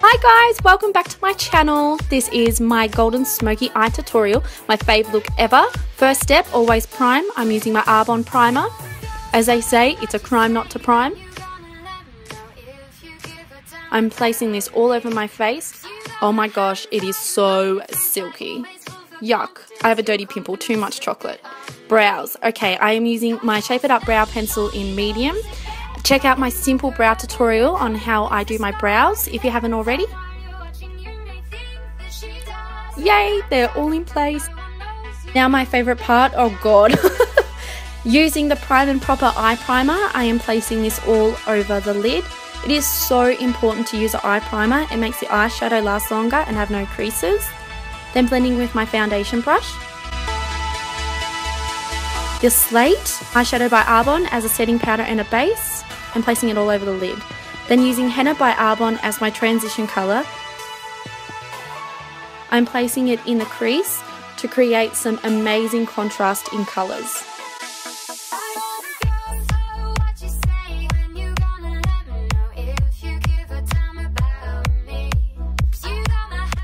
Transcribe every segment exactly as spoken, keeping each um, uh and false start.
Hi guys, welcome back to my channel. This is my golden smoky eye tutorial, my fave look ever. First step, always prime. I'm using my Arbonne primer. As they say, it's a crime not to prime. I'm placing this all over my face. Oh my gosh, it is so silky. Yuck, I have a dirty pimple, too much chocolate. Brows, okay, I am using my Shape It Up brow pencil in medium. Check out my simple brow tutorial on how I do my brows if you haven't already. Yay, they're all in place. Now my favourite part, oh god. Using the Prime and Proper Eye Primer, I am placing this all over the lid. It is so important to use an eye primer. It makes the eyeshadow last longer and have no creases. Then blending with my foundation brush. The Slate Eyeshadow by Arbonne as a setting powder and a base, and placing it all over the lid. Then using Henna by Arbonne as my transition colour. I'm placing it in the crease to create some amazing contrast in colours.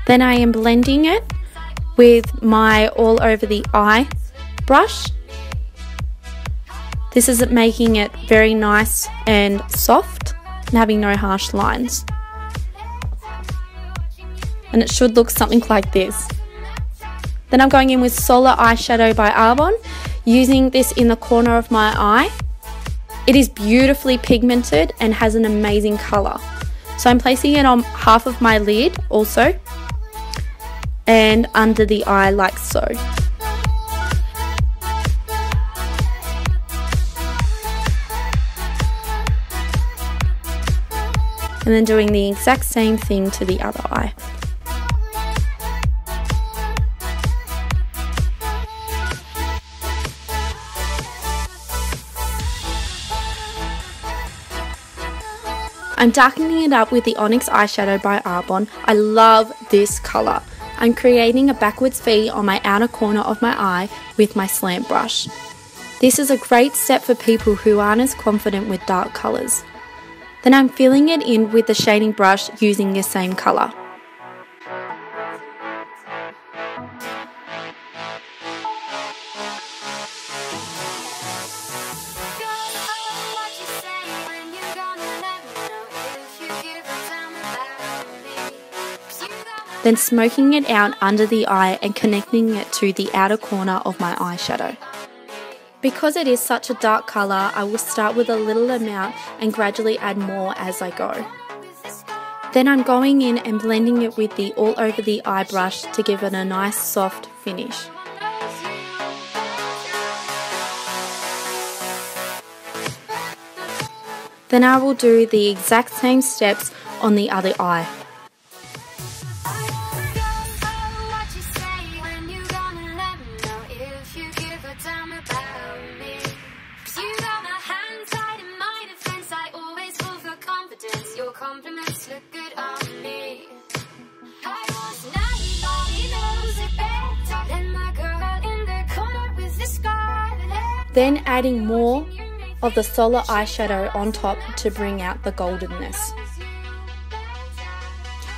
Then I am blending it with my all over the eye brush. This is making it very nice and soft and having no harsh lines. And it should look something like this. Then I'm going in with Solar Eyeshadow by Arbonne, using this in the corner of my eye. It is beautifully pigmented and has an amazing colour. So I'm placing it on half of my lid also, and under the eye like so. And then doing the exact same thing to the other eye. I'm darkening it up with the Onyx Eyeshadow by Arbonne. I love this colour. I'm creating a backwards V on my outer corner of my eye with my slant brush. This is a great step for people who aren't as confident with dark colours. Then I'm filling it in with the shading brush using the same colour. Then smoking it out under the eye and connecting it to the outer corner of my eyeshadow. Because it is such a dark colour, I will start with a little amount and gradually add more as I go. Then I'm going in and blending it with the all over the eye brush to give it a nice soft finish. Then I will do the exact same steps on the other eye. Compliments look good on me. I was naive, but he knows it better than my girl in the corner with the scarlet. Then adding more of the Solar eyeshadow on top to bring out the goldenness.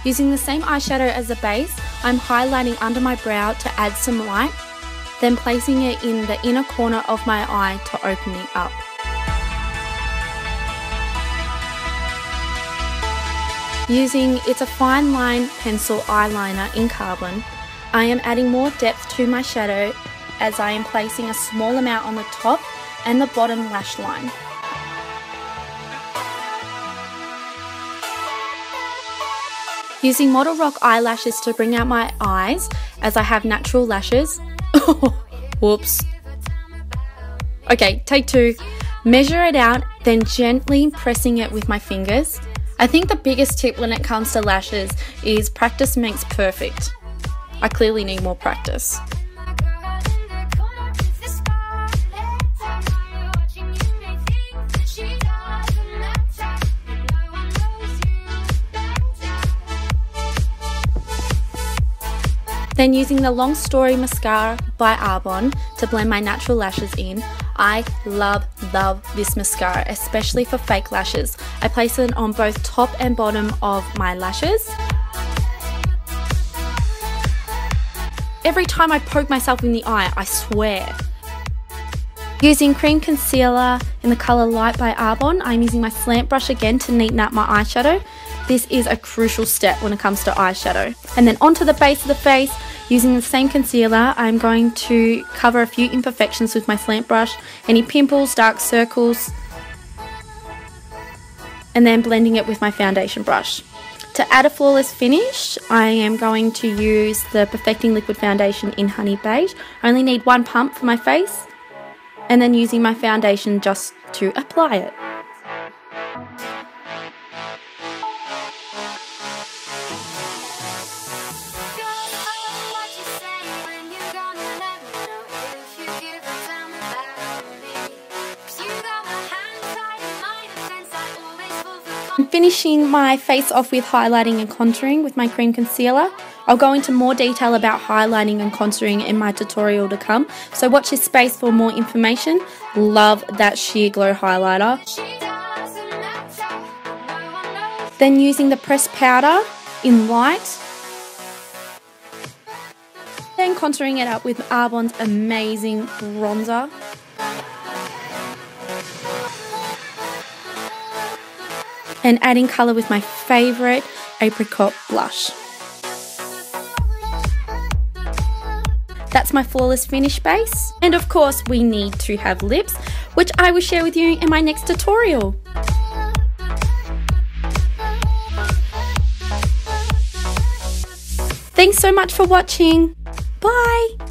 Using the same eyeshadow as the base, I'm highlighting under my brow to add some light, then placing it in the inner corner of my eye to open it up. Using It's a Fine Line pencil eyeliner in Carbon, I am adding more depth to my shadow as I am placing a small amount on the top and the bottom lash line. Using Model Rock eyelashes to bring out my eyes as I have natural lashes. Whoops. Okay, take two. Measure it out, then gently pressing it with my fingers. I think the biggest tip when it comes to lashes is practice makes perfect. I clearly need more practice. Then using the Long Story Mascara by Arbonne to blend my natural lashes in, I love, love this mascara, especially for fake lashes. I place it on both top and bottom of my lashes. Every time I poke myself in the eye, I swear. Using cream concealer in the colour Light by Arbonne, I'm using my slant brush again to neaten up my eyeshadow. This is a crucial step when it comes to eyeshadow. And then onto the base of the face, using the same concealer, I'm going to cover a few imperfections with my slant brush, any pimples, dark circles, and then blending it with my foundation brush. To add a flawless finish, I am going to use the Perfecting Liquid Foundation in Honey Beige. I only need one pump for my face, and then using my foundation just to apply it. I'm finishing my face off with highlighting and contouring with my cream concealer. I'll go into more detail about highlighting and contouring in my tutorial to come, so watch this space for more information. Love that sheer glow highlighter. Then using the pressed powder in Light. Then contouring it up with Arbonne's amazing bronzer. And adding colour with my favourite apricot blush. That's my flawless finish base. And of course we need to have lips, which I will share with you in my next tutorial. Thanks so much for watching. Bye!